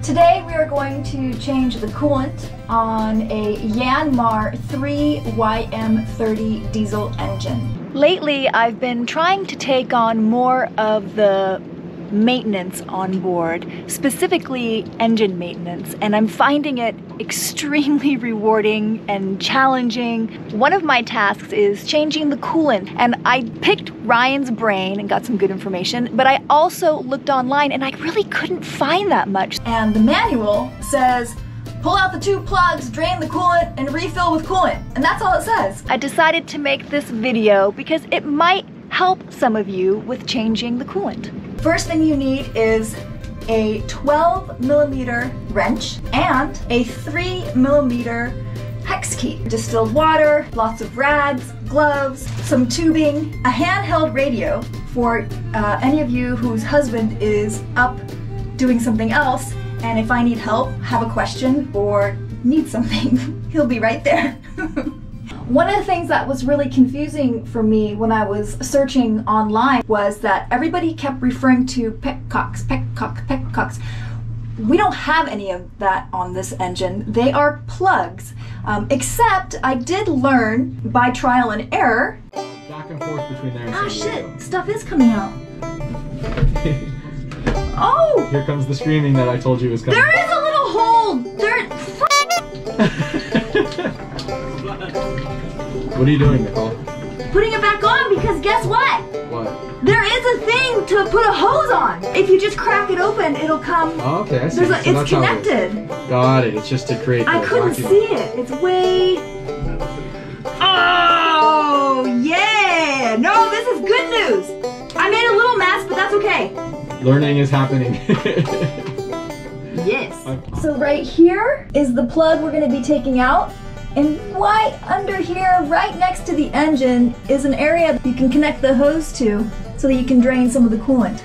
Today we are going to change the coolant on a Yanmar 3YM30 diesel engine. Lately I've been trying to take on more of the maintenance on board, specifically engine maintenance, and I'm finding it extremely rewarding and challenging. One of my tasks is changing the coolant, and I picked Ryan's brain and got some good information, but I also looked online and I really couldn't find that much. And the manual says, pull out the two plugs, drain the coolant, and refill with coolant, and that's all it says. I decided to make this video because it might help some of you with changing the coolant. First thing you need is a 12mm wrench and a 3mm hex key, distilled water, lots of rags, gloves, some tubing, a handheld radio for any of you whose husband is up doing something else, and if I need help, have a question, or need something, he'll be right there. One of the things that was really confusing for me when I was searching online was that everybody kept referring to petcocks, petcock, petcocks. We don't have any of that on this engine. They are plugs, except I did learn by trial and error. Back and forth between there and ah, shit, stuff is coming out. Oh! Here comes the screaming that I told you was coming. There is a little hole! What are you doing, Nicole? Putting it back on, because guess what? What? There is a thing to put a hose on. If you just crack it open, it'll come. Oh, okay, I see. There's so it's connected. Got it. It's just to create. I couldn't see it. It's way. Oh yeah! No, this is good news. I made a little mess, but that's okay. Learning is happening. Yes. So right here is the plug we're going to be taking out. And right under here, right next to the engine, is an area you can connect the hose to so that you can drain some of the coolant.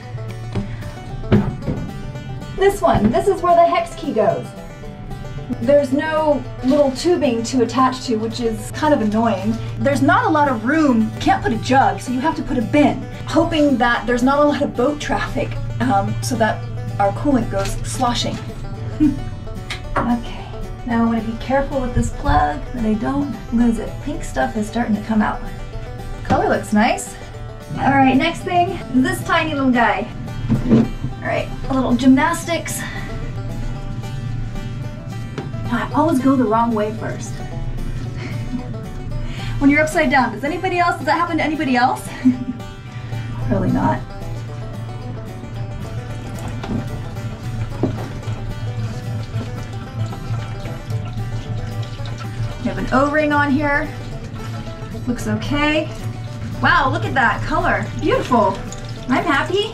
This one, this is where the hex key goes. There's no little tubing to attach to, which is kind of annoying. There's not a lot of room, you can't put a jug, so you have to put a bin. Hoping that there's not a lot of boat traffic so that our coolant goes sloshing. Okay. Now I want to be careful with this plug that I don't lose it. Pink stuff is starting to come out. Color looks nice. Alright, next thing is this tiny little guy. Alright, a little gymnastics. I always go the wrong way first. When you're upside down, does that happen to anybody else? Probably not. We have an O-ring on here. Looks okay. Wow, look at that color. Beautiful. I'm happy.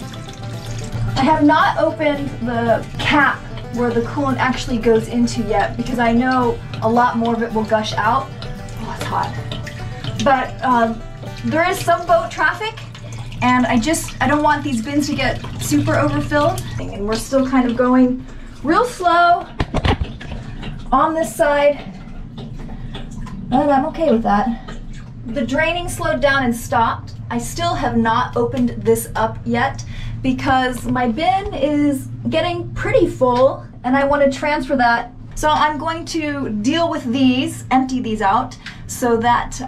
I have not opened the cap where the coolant actually goes into yet because I know a lot more of it will gush out. Oh, it's hot. But there is some boat traffic, and I don't want these bins to get super overfilled. And we're still kind of going real slow on this side. But I'm okay with that. The draining slowed down and stopped. I still have not opened this up yet because my bin is getting pretty full and I want to transfer that. So I'm going to deal with these, empty these out so that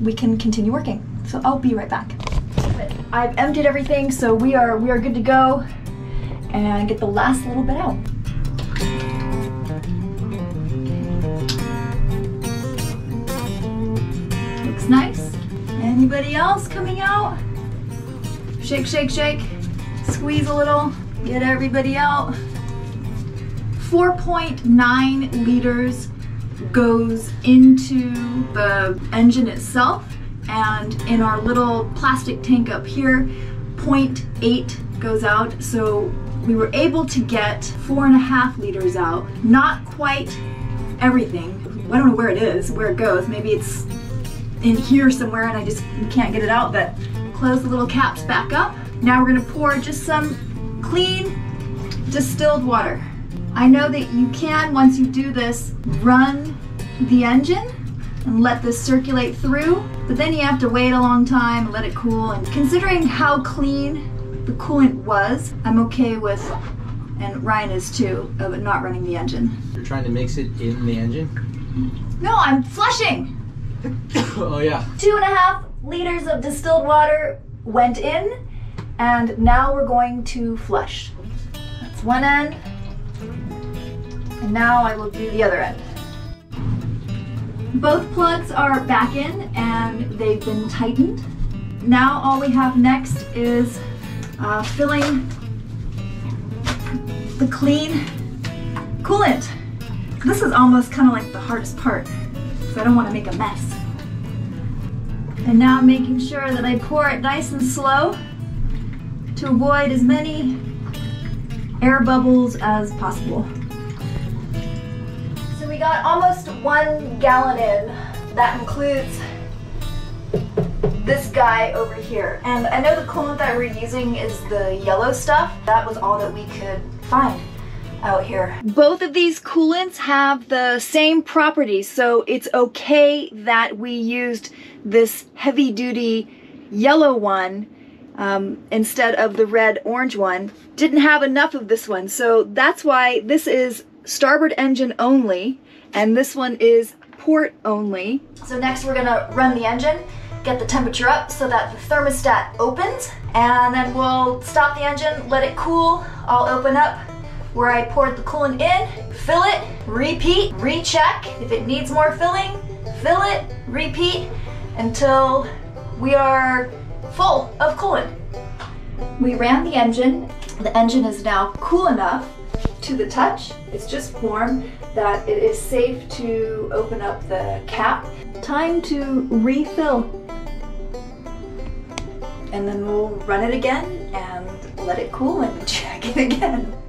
we can continue working. So I'll be right back. I've emptied everything, so we are good to go and get the last little bit out. Nice. Anybody else coming out? Shake, shake, shake. Squeeze a little. Get everybody out. 4.9 liters goes into the engine itself, and in our little plastic tank up here, 0.8 goes out. So we were able to get 4.5 liters out. Not quite everything. I don't know where it is, where it goes. Maybe it's in here somewhere and I just can't get it out, but close the little caps back up. Now we're gonna pour just some clean distilled water. I know that you can, once you do this, run the engine and let this circulate through, but then you have to wait a long time and let it cool. And considering how clean the coolant was, I'm okay with, and Ryan is too, of not running the engine. You're trying to mix it in the engine? No, I'm flushing! Oh yeah. 2.5 liters of distilled water went in, and now we're going to flush. That's one end, and now I will do the other end. Both plugs are back in and they've been tightened. Now all we have next is filling the clean coolant. This is almost kind of like the hardest part because I don't want to make a mess. And now I'm making sure that I pour it nice and slow to avoid as many air bubbles as possible. We got almost 1 gallon in. That includes this guy over here. And I know the coolant that we're using is the yellow stuff. That was all that we could find out here. Both of these coolants have the same properties, so it's okay that we used this heavy-duty yellow one instead of the red-orange one. Didn't have enough of this one, so that's why this is starboard engine only, and this one is port only. So next we're gonna run the engine, get the temperature up so that the thermostat opens, and then we'll stop the engine, let it cool. I'll open up where I poured the coolant in, fill it, repeat, recheck. If it needs more filling, fill it, repeat, until we are full of coolant. We ran the engine. The engine is now cool enough to the touch, it's just warm, that it is safe to open up the cap. Time to refill. And then we'll run it again and let it cool and check it again.